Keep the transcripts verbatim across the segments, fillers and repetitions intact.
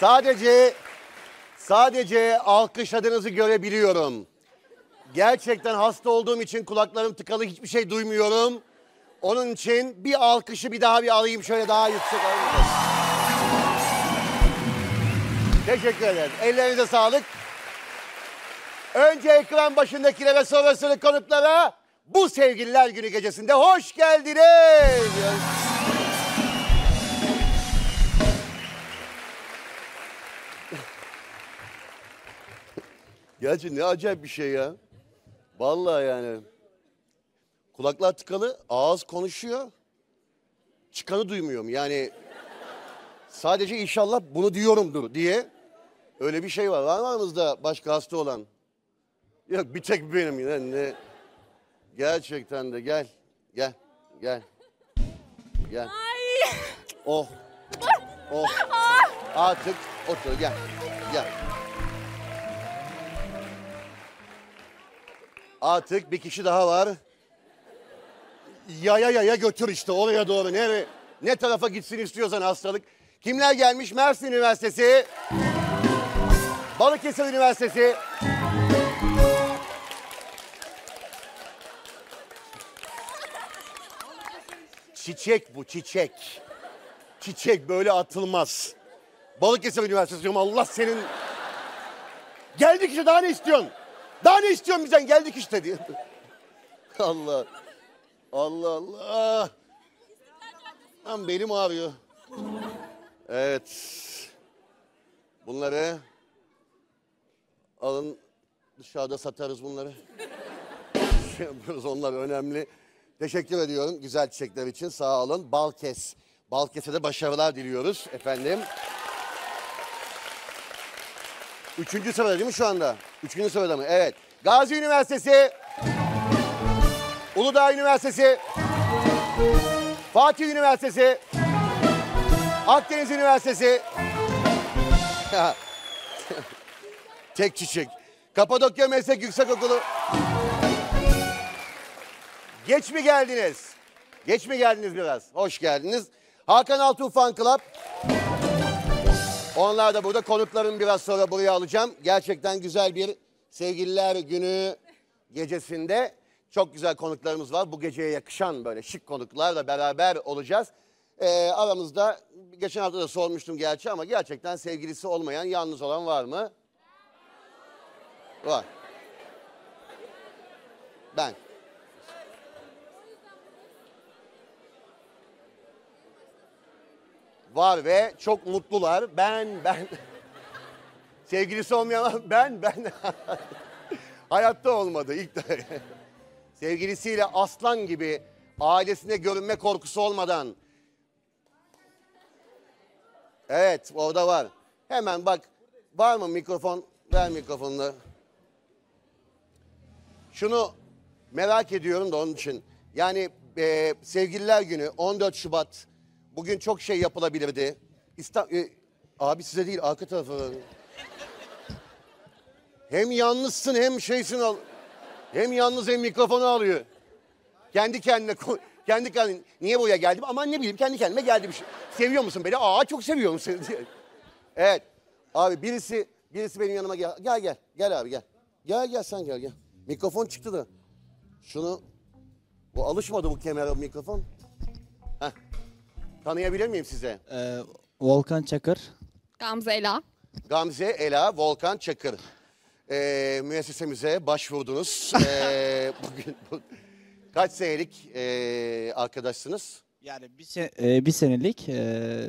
Sadece sadece alkışladığınızı görebiliyorum. Gerçekten hasta olduğum için kulaklarım tıkalı, hiçbir şey duymuyorum. Onun için bir alkışı bir daha bir alayım, şöyle daha yüksek alayım. Teşekkür ederim. Ellerinize sağlık. Önce ekran başındakilere ve sonrasını konuklara bu sevgililer günü gecesinde hoş geldiniz. Gerçi ne acayip bir şey ya. Vallahi yani. Kulaklar tıkalı, ağız konuşuyor. Çıkanı duymuyorum yani. Sadece inşallah bunu diyorumdur diye. Öyle bir şey var. Var mı aranızda başka hasta olan? Yok, bir tek benim yine. Gerçekten de gel. Gel. Gel. Gel. Ay. Oh. Oh. Artık otur gel. Gel. Artık bir kişi daha var. Yaya yaya götür işte oraya doğru. Nereye? Ne tarafa gitsin istiyorsan hastalık. Kimler gelmiş? Mersin Üniversitesi, Balıkesir Üniversitesi, çiçek bu çiçek, çiçek böyle atılmaz. Balıkesir Üniversitesi diyorum, Allah senin. Geldik işte, daha ne istiyorsun? Daha ne istiyorsun bizden? Geldik işte diye. Allah, Allah Allah. Lan belim ağrıyor. Evet. Bunları alın, dışarıda satarız bunları. Şey yapıyoruz, onlar önemli. Teşekkür ediyorum güzel çiçekler için, sağ olun. Balkes. Balkes'e de başarılar diliyoruz efendim. Üçüncü sırada değil mi şu anda? Üçüncü sırada mı? Evet. Gazi Üniversitesi, Uludağ Üniversitesi, Fatih Üniversitesi, Akdeniz Üniversitesi. Tek çiçek. Kapadokya Meslek Yüksekokulu. Geç mi geldiniz? Geç mi geldiniz biraz? Hoş geldiniz. Hakan Altun Fan Club. Onlar da burada. Konuklarım biraz sonra buraya alacağım. Gerçekten güzel bir sevgililer günü gecesinde çok güzel konuklarımız var. Bu geceye yakışan böyle şık konuklarla beraber olacağız. Ee, aramızda geçen hafta da sormuştum gerçi ama gerçekten sevgilisi olmayan, yalnız olan var mı? Var. Ben. Var ve çok mutlular. Ben, ben. Sevgilisi olmayan ben, ben. Hayatta olmadı ilk de. Sevgilisiyle aslan gibi, ailesine görünme korkusu olmadan... Evet, orada var. Hemen bak, var mı mikrofon? Ver mikrofonunu. Şunu merak ediyorum da onun için. Yani e, sevgililer günü, on dört Şubat. Bugün çok şey yapılabilirdi. İsta e, abi size değil, arka tarafa. Hem yalnızsın hem şeysin al. Hem yalnız hem mikrofonu alıyor. Kendi kendine koy. Kendi kendine, niye buraya geldim? Aman ne bileyim, kendi kendime geldi bir şey. Seviyor musun beni? Aa çok seviyorum seni. Evet. Abi birisi, birisi benim yanıma gel. Gel gel. Gel abi gel. Gel gel sen gel gel. Mikrofon çıktı da. Şunu, bu alışmadı bu kamera, bu mikrofon. Heh. Tanıyabilir miyim size? Ee, Volkan Çakır. Gamze Ela. Gamze Ela, Volkan Çakır. Ee, müessesemize başvurdunuz. ee, bugün... Bu... Kaç senelik e, arkadaşsınız? Yani bir, sen e, bir senelik e,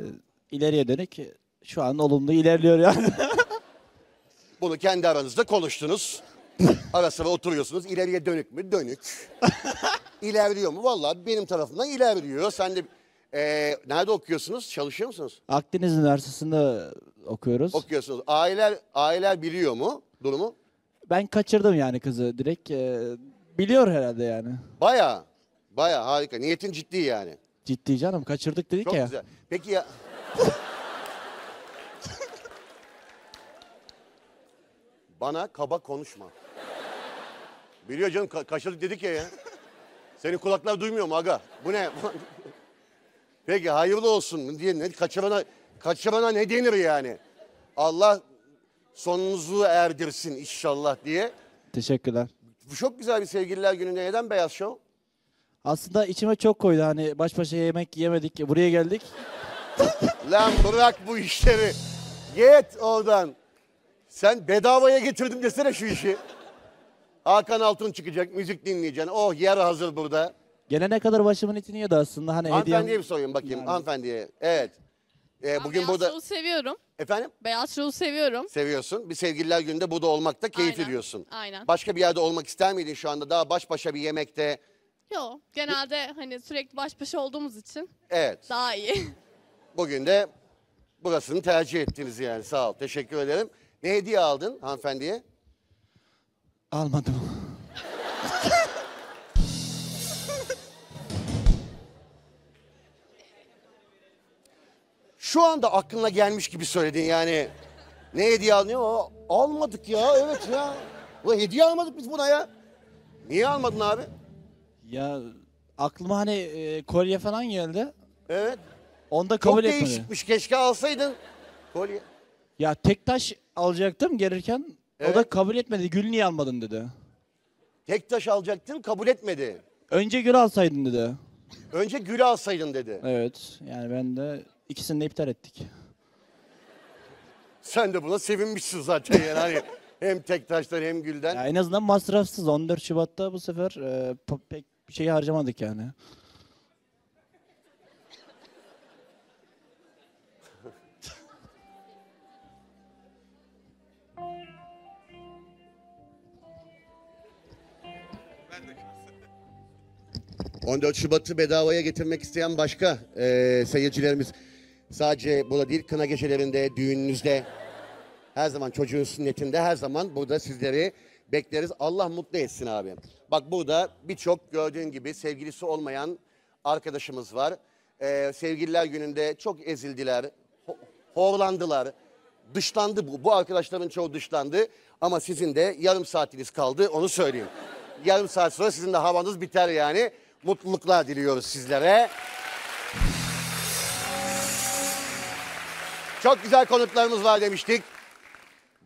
ileriye dönük şu an olumlu ilerliyor yani. Bunu kendi aranızda konuştunuz. Ara sıra oturuyorsunuz. İleriye dönük mü? Dönük. İlerliyor mu? Vallahi benim tarafımdan ilerliyor. Sen de e, nerede okuyorsunuz? Çalışıyor musunuz? Akdeniz Üniversitesi'nde okuyoruz. Okuyorsunuz. Aileler, aileler biliyor mu durumu? Ben kaçırdım yani kızı direkt. E, Biliyor herhalde yani. Baya, baya harika. Niyetin ciddi yani. Ciddi canım, kaçırdık dedik çok ya. Çok güzel. Peki ya... Bana kaba konuşma. Biliyor canım, ka kaçırdık dedik ya ya. Senin kulaklar duymuyor mu aga? Bu ne? Peki hayırlı olsun diye, kaçırana, kaçırana ne denir yani? Allah sonunuzu erdirsin inşallah diye. Teşekkürler. Çok güzel bir sevgililer gününde neden Beyaz Show? Aslında içime çok koydu. Hani baş başa yemek yemedik. Buraya geldik. Lan bırak bu işleri. Git oradan. Sen bedavaya getirdim desene şu işi. Hakan Altun çıkacak. Müzik dinleyeceksin. Oh, yer hazır burada. Gelene kadar başımın etini yedi aslında. Hani hanımefendiye hediyem... bir sorayım bakayım. Yani. Hanımefendiye. Evet. Ee, bugün Beyaz burada... Show'u seviyorum. Efendim? Beyaz Show'u seviyorum. Seviyorsun. Bir sevgililer gününde burada olmakta keyif Aynen. ediyorsun. Aynen. Başka bir yerde olmak ister miydin şu anda? Daha baş başa bir yemekte... Yok. Genelde hani sürekli baş başa olduğumuz için evet. daha iyi. Bugün de burasını tercih ettiniz yani. Sağ ol. Teşekkür ederim. Ne hediye aldın hanımefendiye? Almadım. Şu anda aklına gelmiş gibi söyledin yani. Ne hediye alınıyor? Almadık ya. Evet ya. Bu hediye almadık biz buna ya. Niye almadın abi? Ya aklıma hani e, kolye falan geldi. Evet. Onda kabul etmedi. Çok değişikmiş. Keşke alsaydın kolye. Ya tek taş alacaktım gelirken. Evet. O da kabul etmedi. Gül niye almadın dedi. Tek taş alacaktın kabul etmedi. Önce gül alsaydın dedi. Önce gül alsaydın dedi. Evet. Yani ben de ikisini de iptal ettik. Sen de buna sevinmişsin zaten yani. Hani... Hem tek taştan hem gülden. Ya en azından masrafsız. on dört Şubat'ta bu sefer e, pek bir şey harcamadık yani. on dört Şubat'ı bedavaya getirmek isteyen başka e, seyircilerimiz. Sadece burada değil, kına gecelerinde, düğününüzde... Her zaman çocuğun sünnetinde her zaman burada sizleri bekleriz. Allah mutlu etsin abi. Bak burada birçok gördüğün gibi sevgilisi olmayan arkadaşımız var. Ee, sevgililer gününde çok ezildiler, horlandılar, dışlandı bu. Bu arkadaşların çoğu dışlandı ama sizin de yarım saatiniz kaldı, onu söyleyeyim. Yarım saat sonra sizin de havanız biter yani. Mutluluklar diliyoruz sizlere. Çok güzel konuklarımız var demiştik.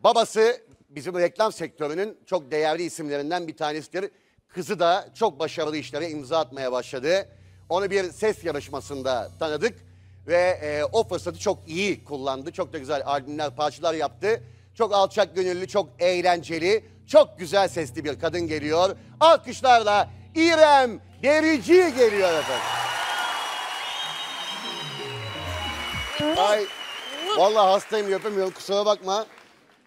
Babası bizim reklam sektörünün çok değerli isimlerinden bir tanesidir. Kızı da çok başarılı işlere imza atmaya başladı. Onu bir ses yarışmasında tanıdık ve e, o fırsatı çok iyi kullandı. Çok da güzel albümler, parçalar yaptı. Çok alçak gönüllü, çok eğlenceli, çok güzel sesli bir kadın geliyor. Alkışlarla İrem Derici geliyor efendim. Ay, vallahi hastayım, yapamıyorum, kusura bakma.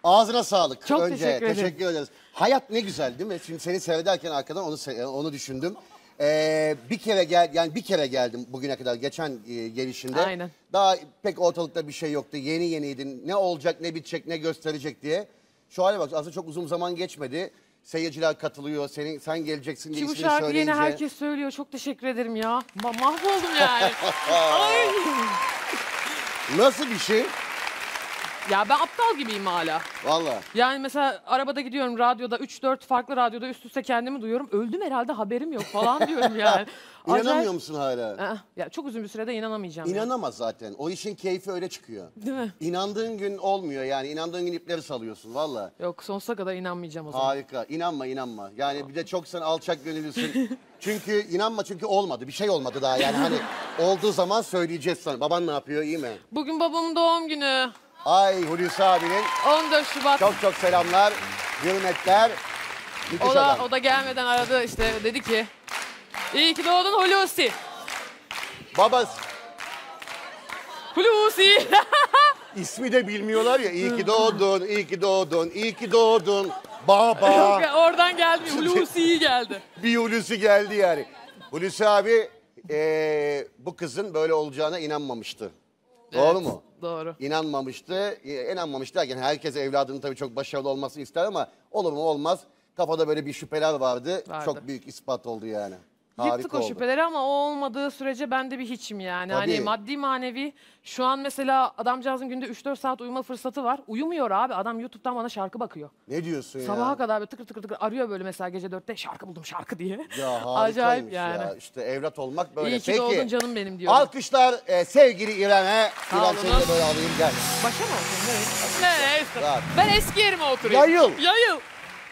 Ağzına sağlık. Çok Önce, teşekkür ederim. Teşekkür ederiz. Hayat ne güzel değil mi? Şimdi seni seyrederken arkadan onu onu düşündüm. Ee, bir kere gel yani bir kere geldim bugüne kadar geçen e, gelişinde. Aynen. Daha pek ortalıkta bir şey yoktu. Yeni yeniydin. Ne olacak, ne bitecek, ne gösterecek diye. Şu hale bak. Aslında çok uzun zaman geçmedi. Seyirciler katılıyor. Senin sen geleceksin diye ismini söyleyince. Ki bu şarkı yine herkes söylüyor. Çok teşekkür ederim ya. Ma mahvoldum yani. Ay. Nasıl bir şey? Ya ben aptal gibiyim hala. Vallahi. Yani mesela arabada gidiyorum radyoda, üç dört farklı radyoda üst üste kendimi duyuyorum. Öldüm herhalde haberim yok falan diyorum yani. İnanamıyor Acay... musun hala? Ya çok uzun bir sürede inanamayacağım. İnanamaz yani. Zaten. O işin keyfi öyle çıkıyor. Değil mi? İnandığın gün olmuyor yani. İnandığın gün ipleri salıyorsun vallahi. Yok, sonsuza kadar inanmayacağım o zaman. Harika. İnanma inanma. Yani tamam. Bir de çok sen alçak gönüllüsün. Çünkü inanma çünkü olmadı. Bir şey olmadı daha yani. Hani olduğu zaman söyleyeceğiz sana. Baban ne yapıyor, iyi mi? Bugün babamın doğum günü. Ay Hulusi abinin. on dört Şubat. Çok çok selamlar, hürmetler. O da, o da gelmeden aradı işte, dedi ki iyi ki doğdun Hulusi. Babası. Hulusi. İsmi de bilmiyorlar ya, iyi ki doğdun, iyi ki doğdun, iyi ki doğdun. Baba. Yok, oradan geldi, Hulusi geldi. Bir Hulusi geldi yani. Hulusi abi ee, bu kızın böyle olacağına inanmamıştı. Evet. Doğru mu? Doğru. İnanmamıştı. İnanmamıştı derken herkes evladının tabii çok başarılı olmasını ister ama olur mu olmaz. Kafada böyle bir şüpheler vardı. vardı. Çok büyük ispat oldu yani. Harika Yıktık oldu. O şüpheleri ama o olmadığı sürece ben de bir hiçim yani. Tabii. Hani maddi manevi. Şu an mesela adamcağızın günde üç dört saat uyuma fırsatı var. Uyumuyor abi. Adam YouTube'dan bana şarkı bakıyor. Ne diyorsun Sabaha ya? Sabaha kadar böyle tıkır tıkır tıkır arıyor böyle mesela gece dörtte şarkı buldum şarkı diye. Ya acayip yani. Ya. İşte evlat olmak böyle. İyi ki doğdun canım benim diyorum. Alkışlar e, sevgili İrem'e. İrem seni de böyle alayım gel. Başa mı oturun? Nereye? Ben eski yerime oturuyorum. Yayıl. Yayıl.